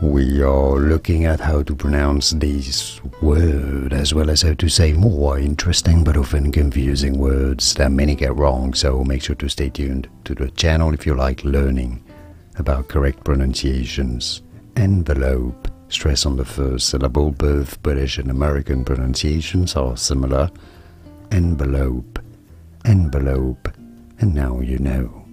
We are looking at how to pronounce this word, as well as how to say more interesting but often confusing words that many get wrong, so make sure to stay tuned to the channel if you like learning about correct pronunciations. Envelope, stress on the first syllable. Both British and American pronunciations are similar. Envelope, envelope, and now you know.